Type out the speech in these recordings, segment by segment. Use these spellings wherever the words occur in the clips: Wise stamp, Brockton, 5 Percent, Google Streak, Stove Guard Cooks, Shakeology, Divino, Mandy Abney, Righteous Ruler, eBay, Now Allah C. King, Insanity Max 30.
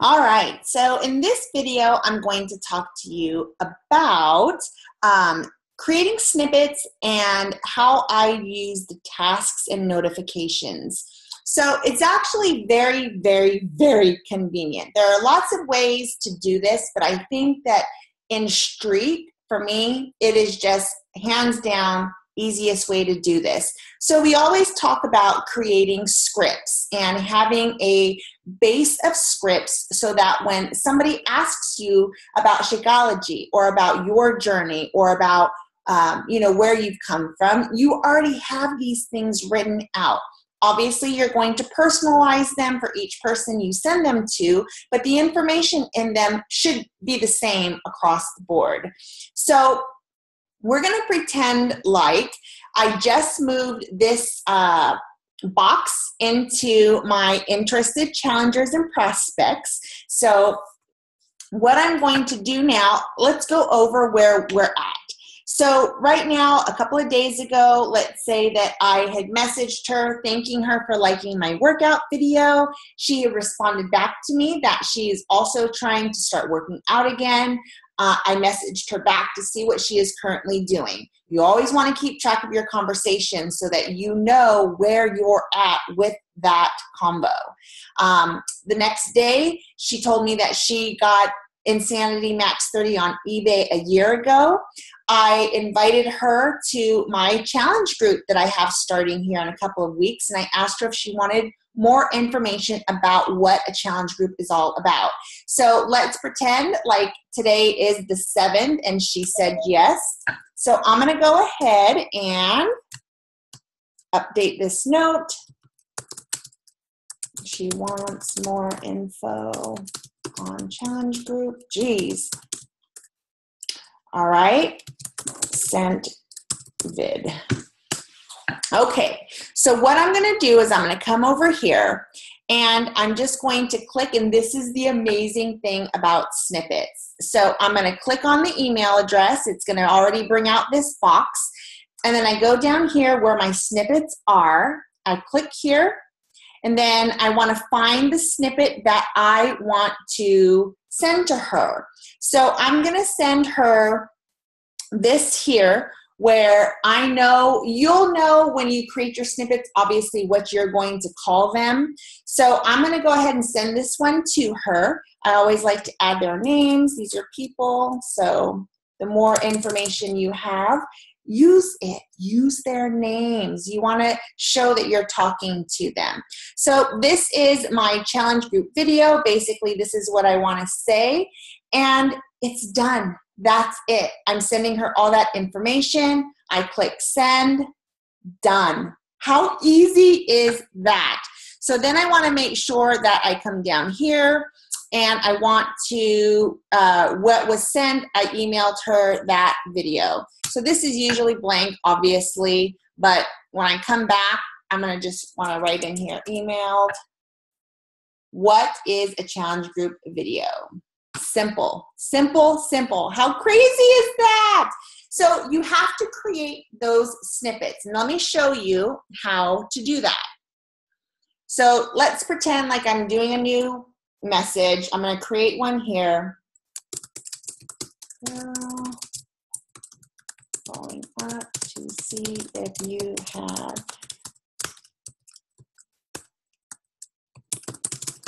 All right, so in this video, I'm going to talk to you about creating snippets and how I use the tasks and notifications. So it's actually very, very, very convenient. There are lots of ways to do this, but I think that in Streak, for me, it is just hands down easiest way to do this. So we always talk about creating scripts and having a base of scripts so that when somebody asks you about Shakeology or about your journey or about where you've come from, you already have these things written out. Obviously, you're going to personalize them for each person you send them to, but the information in them should be the same across the board. So we're going to pretend like I just moved this box into my interested challengers and prospects. So what I'm going to do now, let's go over where we're at. So right now, a couple of days ago, let's say that I had messaged her, thanking her for liking my workout video. She responded back to me that she is also trying to start working out again. I messaged her back to see what she is currently doing. You always want to keep track of your conversation so that you know where you're at with that combo. The next day, she told me that she got Insanity Max 30 on eBay a year ago. I invited her to my challenge group that I have starting here in a couple of weeks, and I asked her if she wanted more information about what a challenge group is all about. So let's pretend like today is the 7th and she said yes. So I'm going to go ahead and update this note. She wants more info on challenge group. Geez. All right. Sent vid. Okay, so what I'm going to do is I'm going to come over here and I'm just going to click, and this is the amazing thing about snippets. So I'm going to click on the email address. It's going to already bring out this box. And then I go down here where my snippets are. I click here and then I want to find the snippet that I want to send to her. So I'm going to send her this here, where I know, you'll know when you create your snippets, obviously what you're going to call them. So I'm gonna go ahead and send this one to her. I always like to add their names. These are people, so the more information you have, use it, use their names. You wanna show that you're talking to them. So this is my challenge group video. Basically, this is what I wanna say, and it's done. That's it. I'm sending her all that information. I click send. Done. How easy is that? So then I want to make sure that I come down here and I want to, what was sent, I emailed her that video. So this is usually blank, obviously, but when I come back, I'm going to just want to write in here, emailed. What is a challenge group video? Simple, simple, simple. How crazy is that? So you have to create those snippets. And let me show you how to do that. So let's pretend like I'm doing a new message. I'm going to create one here. Going up to see if you have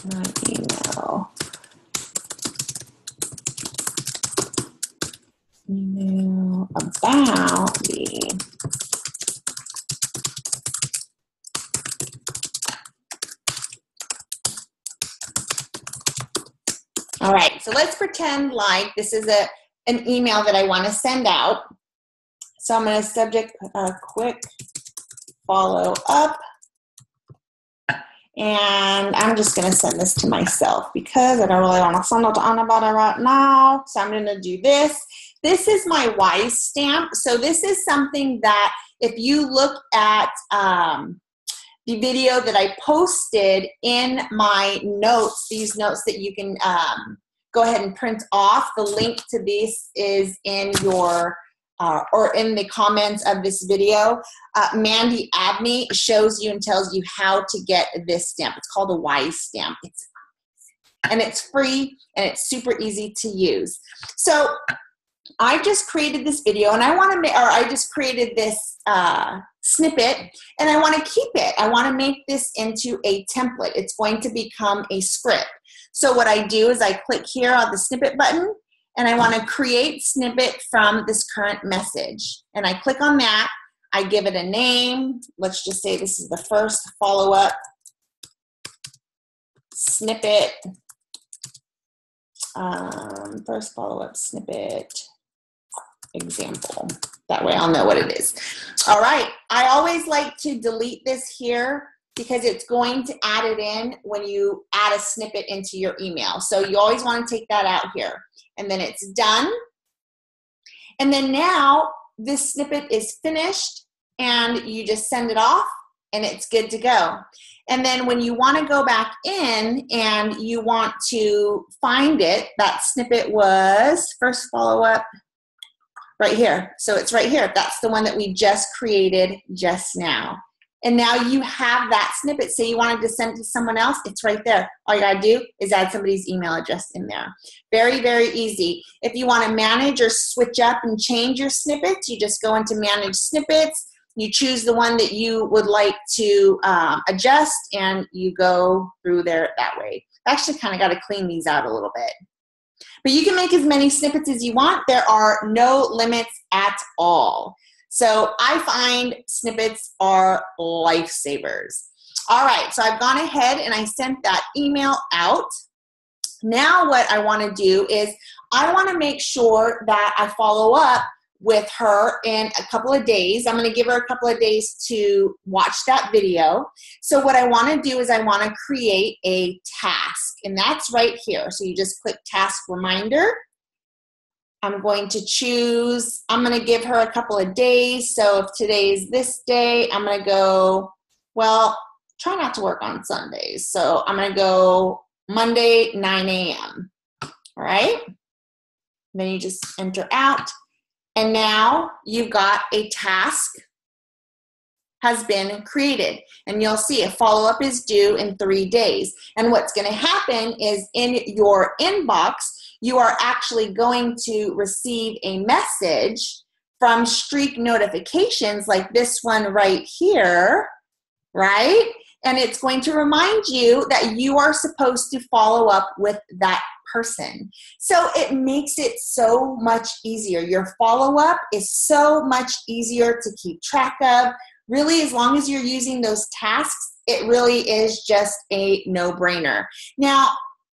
my email. Email about the all right, so let's pretend like this is an email that I want to send out. So I'm going to subject a quick follow up, and I'm just going to send this to myself because I don't really want to send it to anybody right now. So I'm going to do this. This is my Wise stamp. So this is something that if you look at the video that I posted in my notes, these notes that you can go ahead and print off, the link to this is in your or in the comments of this video. Mandy Abney shows you and tells you how to get this stamp. It's called a Wise stamp. It's and it's free and it's super easy to use. So I just created this video and I want to make, or I just created this snippet and I want to keep it. I want to make this into a template. It's going to become a script. So what I do is I click here on the snippet button and I want to create snippet from this current message. And I click on that. I give it a name. Let's just say this is the first follow-up snippet. First follow-up snippet example. That way I'll know what it is. All right. I always like to delete this here because it's going to add it in when you add a snippet into your email. So you always want to take that out here. And then it's done. And then now this snippet is finished and you just send it off and it's good to go. And then when you want to go back in and you want to find it, that snippet was first follow-up right here. So it's right here. That's the one that we just created just now. And now you have that snippet. So you wanted to send it to someone else, it's right there. All you gotta do is add somebody's email address in there. Very, very easy. If you wanna manage or switch up and change your snippets, you just go into manage snippets, you choose the one that you would like to adjust and you go through there that way. I actually kinda gotta clean these out a little bit. But you can make as many snippets as you want. There are no limits at all. So I find snippets are lifesavers. All right, so I've gone ahead and I sent that email out. Now what I wanna do is I wanna make sure that I follow up with her in a couple of days. I'm gonna give her a couple of days to watch that video. So what I wanna do is I wanna create a task, and that's right here. So you just click task reminder. I'm going to choose, I'm going to give her a couple of days. So if today is this day, I'm going to go, well, try not to work on Sundays. So I'm going to go Monday, 9 a.m. All right. Then you just enter out. And now you've got a task has been created. And you'll see a follow-up is due in 3 days. And what's going to happen is in your inbox, you are actually going to receive a message from Streak notifications like this one right here, right? And it's going to remind you that you are supposed to follow up with that person. So it makes it so much easier. Your follow-up is so much easier to keep track of. Really, as long as you're using those tasks, it really is just a no-brainer. Now,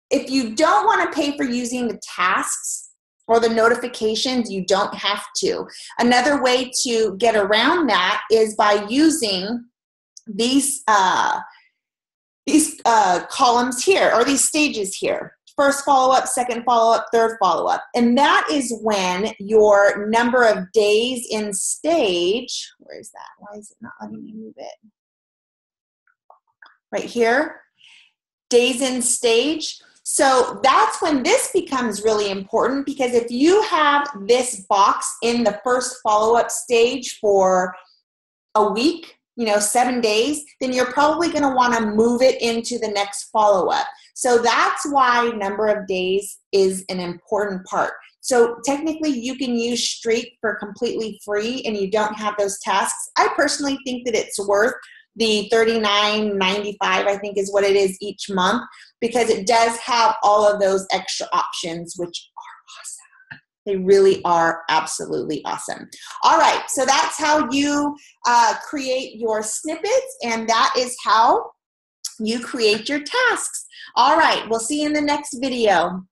if you don't want to pay for using the tasks or the notifications, you don't have to. Another way to get around that is by using these columns here, or these stages here. First follow-up, second follow-up, third follow-up. And that is when your number of days in stage, where is that? Why is it not letting me move it? Right here, days in stage. So that's when this becomes really important, because if you have this box in the first follow-up stage for a week, you know, 7 days, then you're probably going to want to move it into the next follow-up. So that's why number of days is an important part. So technically you can use Streak for completely free and you don't have those tasks. I personally think that it's worth the $39.95, I think is what it is each month, because it does have all of those extra options, which are awesome. They really are absolutely awesome. All right, so that's how you create your snippets, and that is how you create your tasks. All right, we'll see you in the next video.